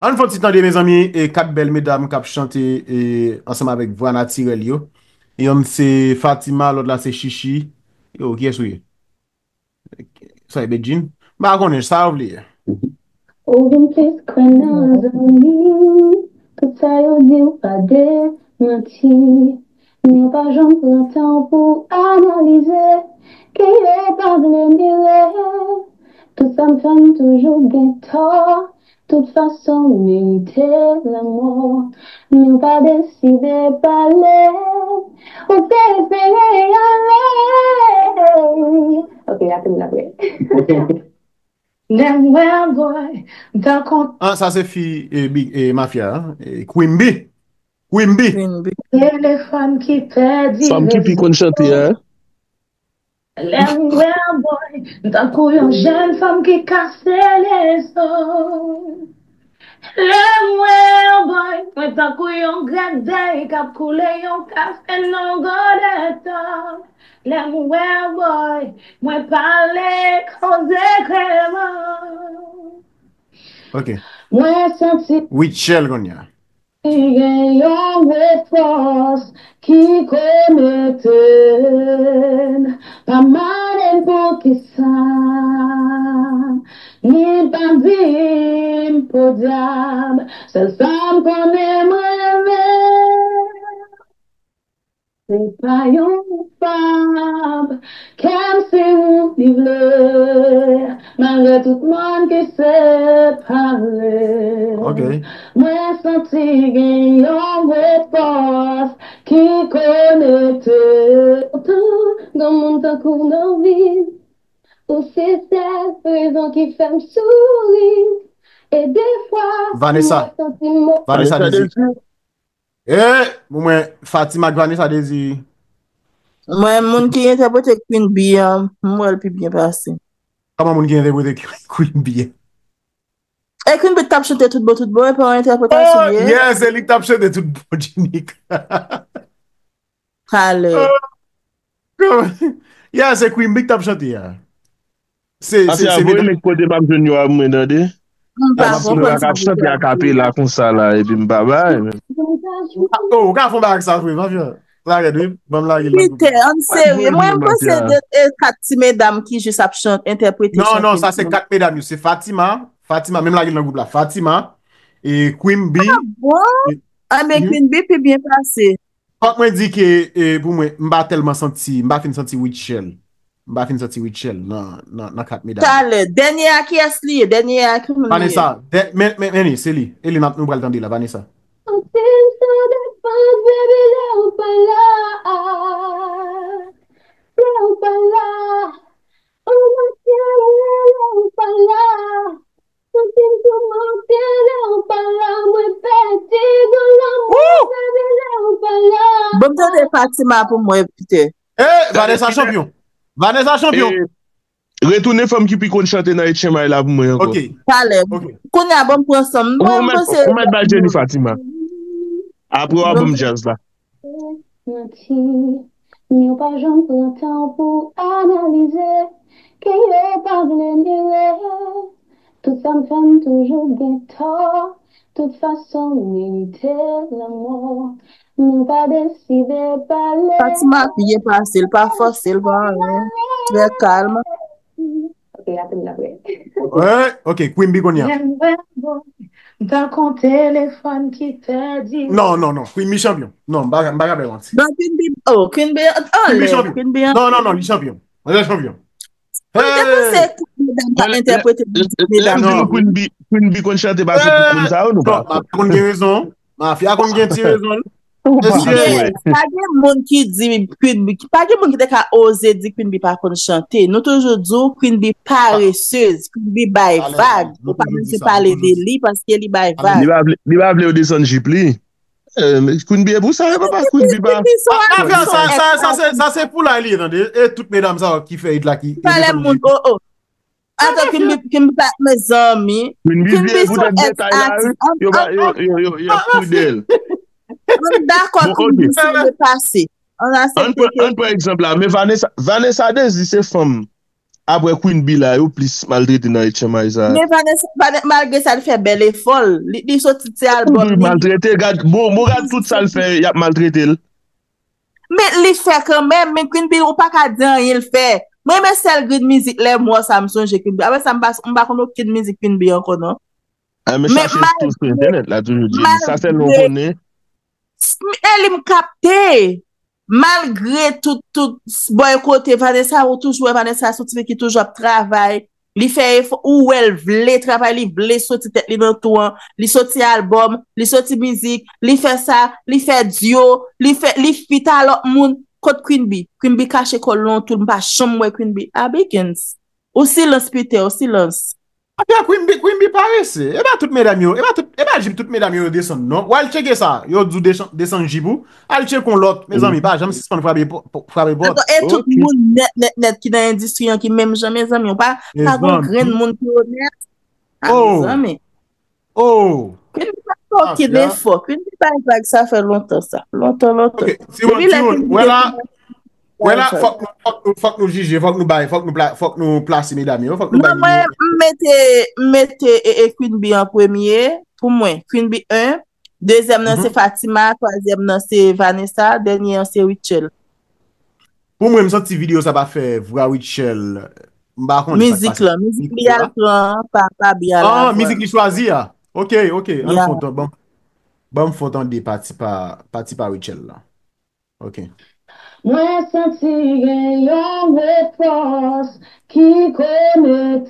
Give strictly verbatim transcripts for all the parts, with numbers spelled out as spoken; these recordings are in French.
On fait petit temps de mes amis et quatre belles mesdames qui chantent et ensemble avec voix naturelle yo. Et on c'est Fatima, l'autre là c'est Chichi. Yo, qui est-ce que ça est Bedjine? Bah on est ça oublié. Oh bien plus que nous amis, tout ça on dit pas des mentis. Nous pas jamais pris temps pour analyser qui est pas blâmé. Tout ça me fait toujours bien tort. Toute façon, mériter l'amour. Nous pas décider par l'air. Ou t'es payé à l'air. Ok, là, c'est la vraie. Never boy, d'un compte. Ah, ça, c'est fille et, et mafia, hein? Et Quimby. Quimby. Quimby. Et les femmes qui perdent. Femmes qui piquent chanter, hein? L'envers boy, d'un coup, une jeune femme qui casse les os. L'envers boy, d'un coup, une grande dame qui a coulé un café non goûtant. L'envers boy, moi parler comme des crèmes. Ok. Moi senti. Rutshelle, Gonia. Il y a des forces qui commettent pas mal pour qui ça ni pas bien pour diable, c'est ça qu'on aimerait. C'est pas une femme comme c'est où vivre malgré tout le monde qui s'est parlé. Ok. Moi senti qu'il y a une réponse qui connaît autant dans mon temps qu'on en vit. Ou c'est cette raison qui fait me sourire. Et des fois, Vanessa, Vanessa, eh, moi, Fatima Vanessa Désir. Moi, mon qui interprète Quimby, moi, le plus bien passé. Comment mon qui interprète Quimby? Eh, Quimby tape chanter tout beau, tout beau, et pour interprétation. Oh, yes, elle tape chanter tout beau, Jenny. Allez. Yes, c'est Quimby tape chanter. C'est c'est c'est. Ah, c'est vous les codes de Bab Junior à moi, d'ailleurs. Parce que la caption qui a capé là comme ça là et puis bye. Oh, quand on va avec ça, oui, va bien. Là, regardez, bon là, il est. En sérieux, moi je pense c'est quatre mesdames qui juste chante interpréter. Non, non, ça c'est quatre mesdames, c'est Fatima, Fatima même là il dans le groupe là, Fatima et Quimby. Ah mais Quimby peut bien passer. Quand moi dit que pour moi, m'pas tellement senti, m'pas fin senti Rutshelle. M'a fin sorti Rutshelle non non non quatre mesdames. Tale dernière qui est li dernière qui Vanessa mais mais c'est lui elle n'a nous pas le temps de la Vanessa. Bon temps de Fatima pour moi putain. Eh Vanessa champion. Vanessa champion. Retournez femme qui puis qu'on chante dans les chemins là pour moi encore. OK. Allez. Qu'on a bon point ensemble. On met on met ba Jenny Fatima. Après album jazz là. Nous pas j'en prend temps pour analyser qui est pas blâmer. Tout ça me fait toujours bien tort. Toute façon mériter l'amour. Nous pas décider par les... Fatima, qui est passé, pas facile, pas rien. Très calme. Ok, là, c'est la vraie. Ouais, ok, Queen Bikonia. Dans ton téléphone qui t'a dit... Non, non, non, Queen B champion. Non, baga, baga, baga. Dans Queen B... Oh, Queen B... Oh, Queen B champion. Non, non, non, il est champion. Il est champion. Hey! Queen B, Queen B, qu'on chante, bah, c'est comme ça, ou non? Non, on a raison. Ma fille a combien de raison? Parce que pas de monde qui dit Quimby, pas de monde qui a osé dire Quimby pas qu'on chanter. Nous toujours disons Quimby paresseuse, Quimby bail vague. Faut pas même parler de lui parce qu'il est bail vague. Il va il va appeler au descendre jipli. Quimby est pour ça, papa Quimby pas. Ça ça ça ça c'est pour la lire et toutes mesdames ça qui fait là qui. Attends, Quimby pas mes amis. Quimby vous êtes détaillé. Yo yo yo yo fidèle. D'accord, on peut passer. On a. Par exemple, mais Vanessa, Vanessa Désir, c'est femme après Quimby là, yo plus maltraité dans H M I ça. Mais Vanessa, malgré ça, elle fait belle et folle. Il sortit ses albums. Maltraité, regarde, bon, regarde tout ça, elle fait, il a maltraité. Mais il fait quand même, mais Quimby, on pas qu'à dire, il fait. Moi, mais celle de musique, les moi, ça me songe Quimby. Après, ça me passe, on va connaître quelle musique Quimby encore, non? Ah, mais cherchez tout sur Internet, là, toujours dit. Ça, c'est le connaît. Elle me capte. Malgré tout, tout, bon, côté, Vanessa, ou toujours, Vanessa, soutien qui toujours travaille, li fait, ou elle voulait travailler, li voulait sortir tête, li dans tout, li sorti album, li sorti musique, li fait ça, li fait duo, li fait, li fit à l'autre monde, contre Quimby. Quimby caché colon, tout le monde, chambre, Quimby. Ah, Bikins. Au silence, Peter, au silence. Ah, bien, Quimby, Quimby, paraisse. Eh ben, toutes mesdames, eh ben, toutes, eh ben, j'aime toutes mesdames, yo, descendent, non? Ou elle checker ça, yo, du descend jibou, elle checker qu'on l'autre, mes amis, bah, j'aime si c'est pas frappé, frappé bord. Et tout le monde, net, net, net, qui dans l'industrie, qui même jamais, mes amis, pas, pas grand monde qui honnête. Oh! Oh! Quimby, pas, qui est fort. Quimby, pas, ça fait longtemps, ça. Longtemps, longtemps. Si vous voulez, voilà. Voilà, faut que faut que nous juger, faut que nous bailler, faut que nous faut que nous placer mesdames, faut que nous bailler. Moi mettez mettez Queenb en premier pour moi, Queenb un, deuxième non c'est Fatima, troisième non c'est Vanessa, dernier c'est Rutshelle. Pour moi, me senti vidéo ça va faire voir Rutshelle. Musique là, musique bien papa bien. Ah, musique qui choisie. OK, OK, on compte bon. Bon faut on des parti par parti par Rutshelle là. OK. Mwen santi gen yon repos ki koneten,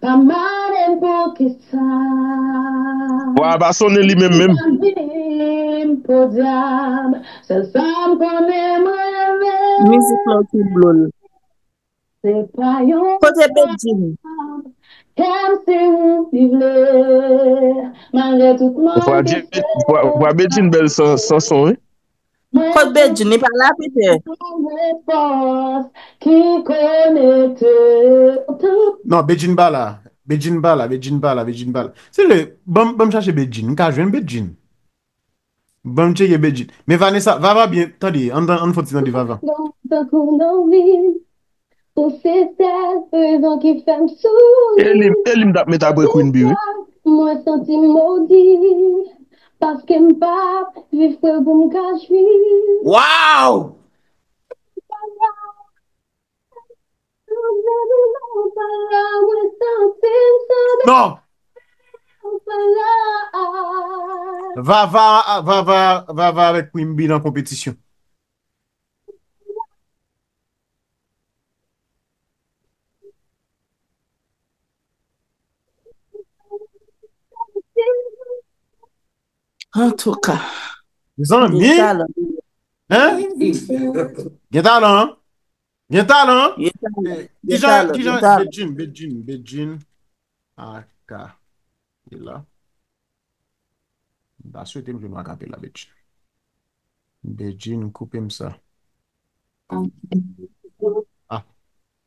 pa manen pou ki sa. Wa ba sonen li men men. Mwen po diam, sel sam konen mwen men. Mwen si flan ki blon. Se pa yon kote Bedjine. Kem se ou vivle, malre tout man. Wa Bedjine bel sa son, eh? Kote Bedjine par là Peter. Non, Bedjine bala, Bedjine bala, Bedjine bala, Bedjine bala. C'est le bon bon chercher Bedjine, ka joine Bedjine. Bon chercher Bedjine. Mais Vanessa, va va bien, attendez, on on faut dire va va. Elle elle m'a mettre après Queenb. Moi senti maudit. Parce que m'pap, vif que bon cachui. Wow! Non! Va, va, va, va, va, va avec Quimby en compétition. En tout cas, mes amis, hein? Bien talent, bien talent. Qui j'en, qui j'en, Bedjine, Bedjine, Bedjine. Ah, car, il est là. Bah, souhaitez me voir camper la Bedjine. Bedjine, coupez-moi ça. Ah,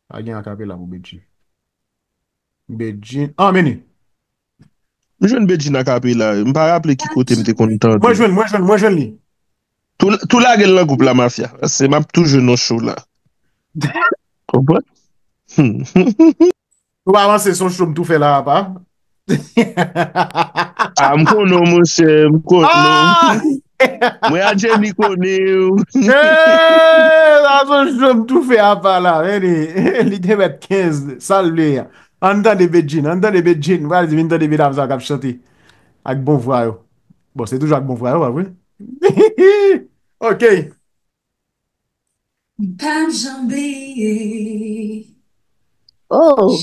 ah, il y a un camper là pour Bedjine. Bedjine, ah, menu. Je joue une Bedjine à Capilla. Je ne me rappelle qui côté me content. Moi je moi je moi je lis. Tout tout la gueule la groupe la mafia. C'est m'a toujours nos show là. Comprends? Pour avancer son show tout fait là pas. Ah me connais mon cher, me connais. Moi à Jenny Queen. Ah son show tout fait à pas là. Il te met quinze salut. En tant que Bedjine, en tant que Bedjine, voilà, je viens de dire que je vais chanter avec bon voix. Bon, c'est toujours avec bon voix, oui. OK. Pas jambé. Oh.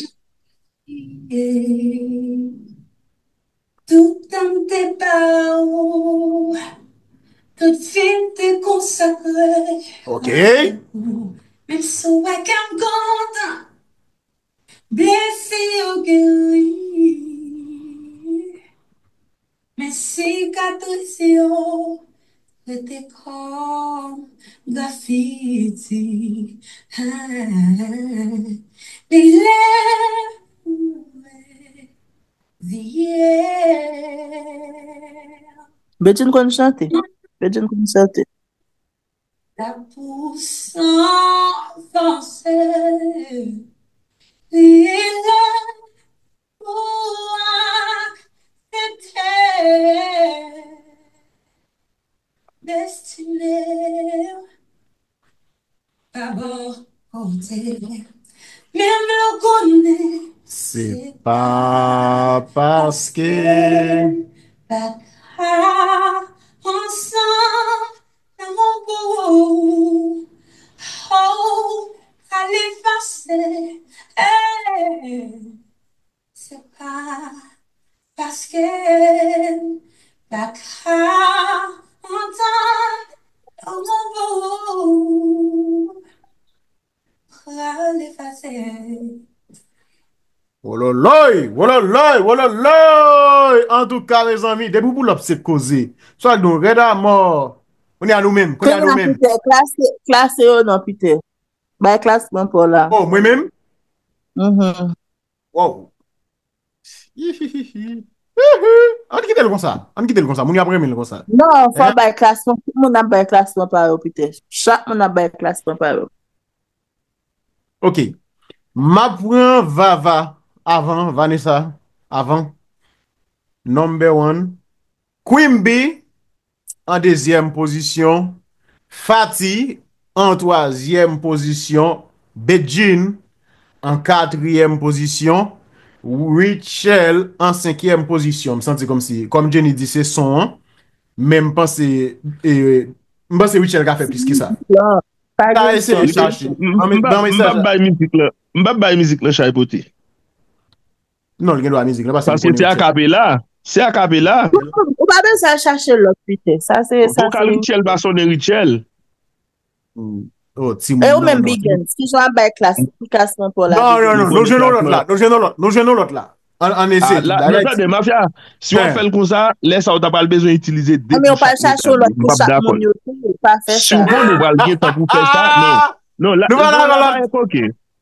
Tout en tes paroles, toute fille te consacrée. OK. Même sous un camp blessé ou guéri, mes cicatrices de tes corps graffitis, les lèvres d'hier. Bedjine qu'on chante, Bedjine qu'on chante. La pousse française, il pour accepter, destiné, d'abord compter, même le connaît. C'est pas parce que pas ensemble. Oh, oh, allez passer, c'est pas parce que la crainte entend mon beau, allez passer. Wololoy, wololoy, wololoy. En tout cas, les amis, debout pour l'obsèque causé. Soit nous redamons. On est à nous-mêmes. On est à nous-mêmes. Classe, non, putain. Bah, classe, non, pour là. Oh, moi-même? Mm-hmm. Wow. Hihihihi. On quitte le comme ça. On quitte le comme ça. On y a pris le comme ça. Non, faut bah, classe, tout le monde a bah, classe, non, par là, putain. Chaque monde a bah, classe, non, par là. Ok. Ma point va, va. Avant, Vanessa. Avant. Number one. Quimby. En deuxième position, Fatih. En troisième position, Bedjine. En quatrième position, Rutshelle. En cinquième position. Je me sens comme si, comme Jenny dit, c'est son. Mais je pense que Rutshelle qui a fait plus que ça. T'as essayé de chercher. Je ne vais pas la musique, je vais non, je ne vais pas la musique. Parce que c'est à Capella. C'est à Capella. Ou pas bien ça chercher l'autre, putain. Ça, c'est. Donc, à Rutshelle, va sonner Rutshelle. Oh, Timon. Et ou même Bigan. Si j'en ai classification pour la. Non, non, non. Nous jouons l'autre là. Nous jouons l'autre. Nous jouons l'autre là. On essaie. Là, des mafias. Si on fait comme ça, laisse on n'a pas besoin d'utiliser des. Mais on pas chercher l'autre pour ça. Souvent, nous va le dire tant qu'on fait ça. Non, non, là. Non.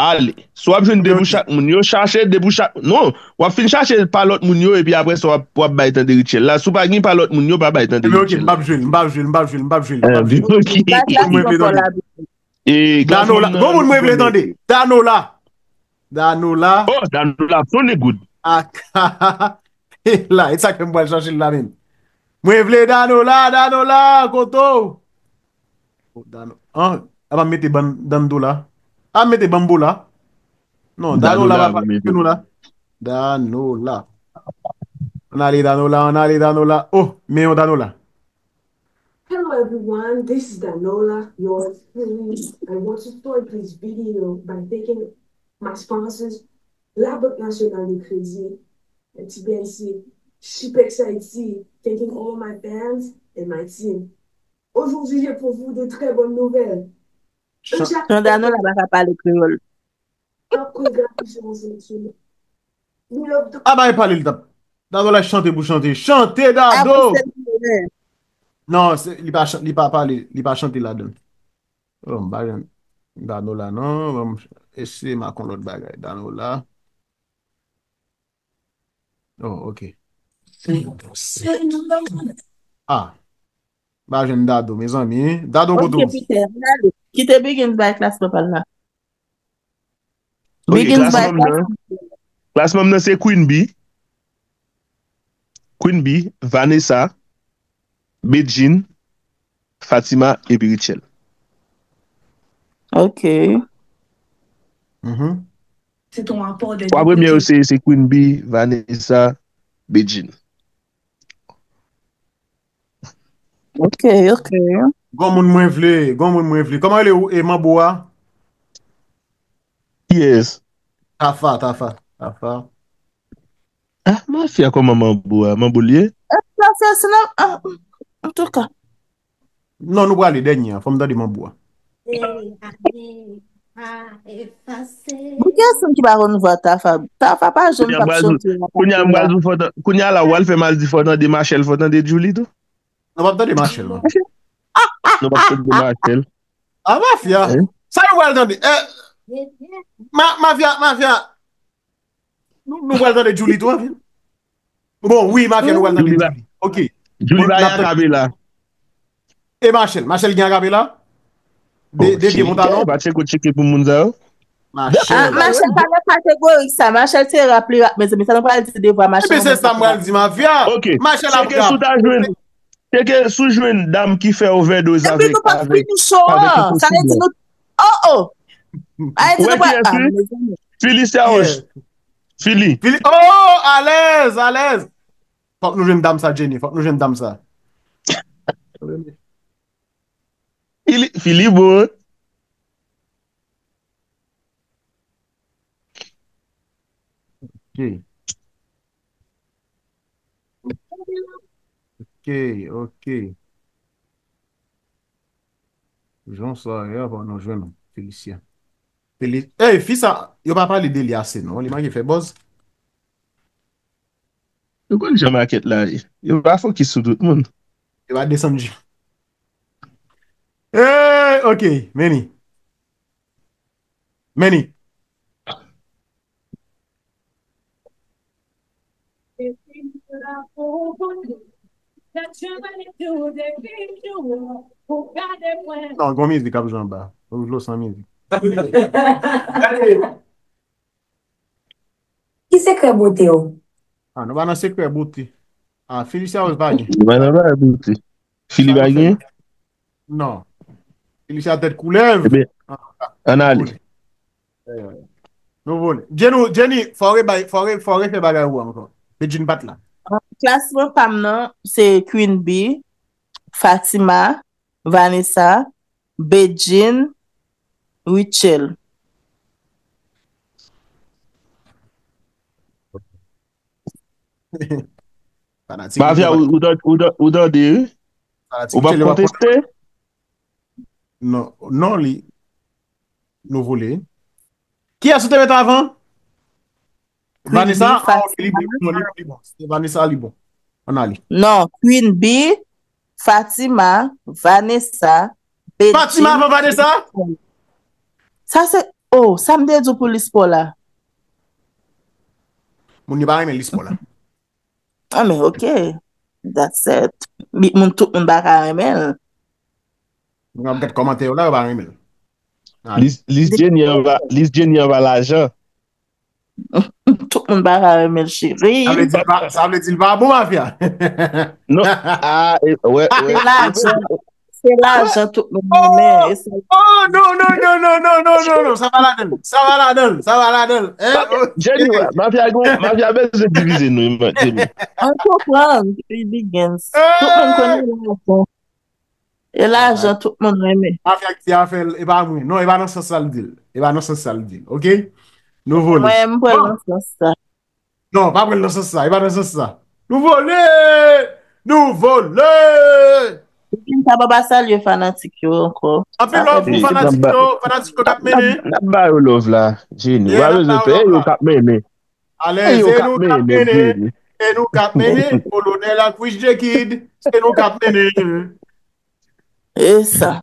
Allez, soit besoin de déboucher chaque mounio, chercher déboucher. Non, on va finir chercher par l'autre mounio et puis après, on va pouvoir battre de Rutshelle. Là, si on ne par l'autre mounio, on va battre de Rutshelle. Mais ok, je ne Danola, comment vous voulez attendre? Danola. Danola. Oh, Danola, sonne good. Ah, là, c'est ça que je vais chercher la même. Moi, vous Danola, Danola, Koto. Ah, on va mettre Danola. Ah, mettez bambou là. Non, Danola va pas mettre nous là. Danola. On allait Danola, on allait Danola. Oh, mais on Danola. Hello everyone, this is Danola, your friend. I want to start this video by thanking my sponsors, Labo National de Crédit, T B C, Shipexit, thanking all my fans and my team. Aujourd'hui, j'ai pour vous de très bonnes nouvelles. Danola va pas parler créole. Ah bah il parle le tap. Danola chante pour chanter. Chantez Dado. Non, il pas il pas parler, il pas chanter là-dedans. Oh, bagan. Danola non, essayer ma con l'autre bagaille Danola. Oh, OK. Ah. Bah j'aime Dado mes amis. Dado Godo. Qui te begins by class papa là. Begins by class maman c'est Quimby. Quimby, Vanessa, Bedjine, Fatima et Rutshelle. OK. Mhm. C'est ton rapport de trois premiers c'est c'est Quimby, Vanessa, Bedjine. OK, OK. Comment moi vle, comment moi vle. Comment elle est Maboa? Yes. Tafa, Tafa, Tafa. Ah, ma fille comment Maboa, Maboulier? Ah, c'est là. En tout cas. Non, nous allons aller dernier, faut me donner Maboa. Qu'est-ce qui va renouveler ta femme? Ta femme pas jeune. Kounia la Wal fait mal du fond de Marshall, fond de Julie tout. Non, pas de Marshall. Non, pas de Marshall. Ah, ma fille. Ça y est, Wal. Ma ma fille, ma fille. Nous nous Wal de Julie toi. Bon, oui, ma fille nous Wal de Julie. OK. Julie va y là. Et Marshall, Marshall qui a là? Depuis mon talent, Marshall checker pour Munza. Marshall, Marshall pas catégorique ça. Marshall s'est rappelé, mais mais ça n'a pas décidé de voir Marshall. Mais c'est ça moi dit ma fière. OK. Marshall a pris. C'est que sous jeune dame qui fait overdose avec. Ça veut dire nous oh oh. Ah dit pas. Félicia Roche. Philly. Oh, à l'aise, à l'aise. Faut que nous jeune dame ça Jenny, faut que nous jeune dame ça. Philippe, bon. OK. OK, OK. J'en sais rien, bon, non, je non. Félicien. Félicien. Eh, fils, il va pas l'aider, assez, non? Il m'a fait boss. Pourquoi j'ai marqué là? Il va faut qu'il se doute, monde. Il va descendre. Hey, OK, Meni. Meni. Non, go musique à Jamba. Ou l'eau sans musique. Qui c'est que beauté? Ah, nous allons c'est que beauté. Ah, Félicia Osbagné. Nous allons la beauté. Philippe Bagné? Non. Il s'est à tête coulève. On a allé. Nous voulons. Jenny, il faut que tu bagarres encore. Bedjine bat là. Classement femme, c'est QUEENB, Fatima, VANESSA, Bedjine, Rutshelle. Mavia, où t'as dit? On va contester? Non, non, li. Nous voulons. Qui a sauté avant? Vanessa, Vanessa Libon. On a li. Non, QUEENB, Fatima, Vanessa, Bedjine. Fatima avant Vanessa? Ça c'est. Oh, ça me dit pour l'Ispola. Mon Nibari, mais l'Ispola. Ah, mais ok. That's it. Mon tout mon baramel. On va peut-être commenter là, on va aimer. Lise Jenny va l'argent. Tout le monde va aimer, chérie. Ça veut dire va bon, ma fille. Non. Ah, ouais. C'est l'argent, tout le monde. Oh, non, non, non, non, non, non, non, non. Ça va la donne. Ça va la donne. Ça va la donne. Jenny, ma fille a besoin de diviser nous. On comprend. Tout le monde connaît. Et là, j'ai tout le monde aimé. Non, il va dans ce sale deal. Il va dans ce sale deal. OK? Nous volons. Ouais, il va dans ce sale. Non, pas dans ce sale. Il va dans ce sale. Nous volons! Nous volons! Il n'y a pas de sale fanatique encore. En fait, l'offre fanatique, fanatique, on a mené. La barre au love là. Génie. On a besoin de payer, on a mené. Allez, c'est nous qui a mené. C'est nous qui a mené. Colonel, la couche de kid. C'est nous qui a mené. Essa.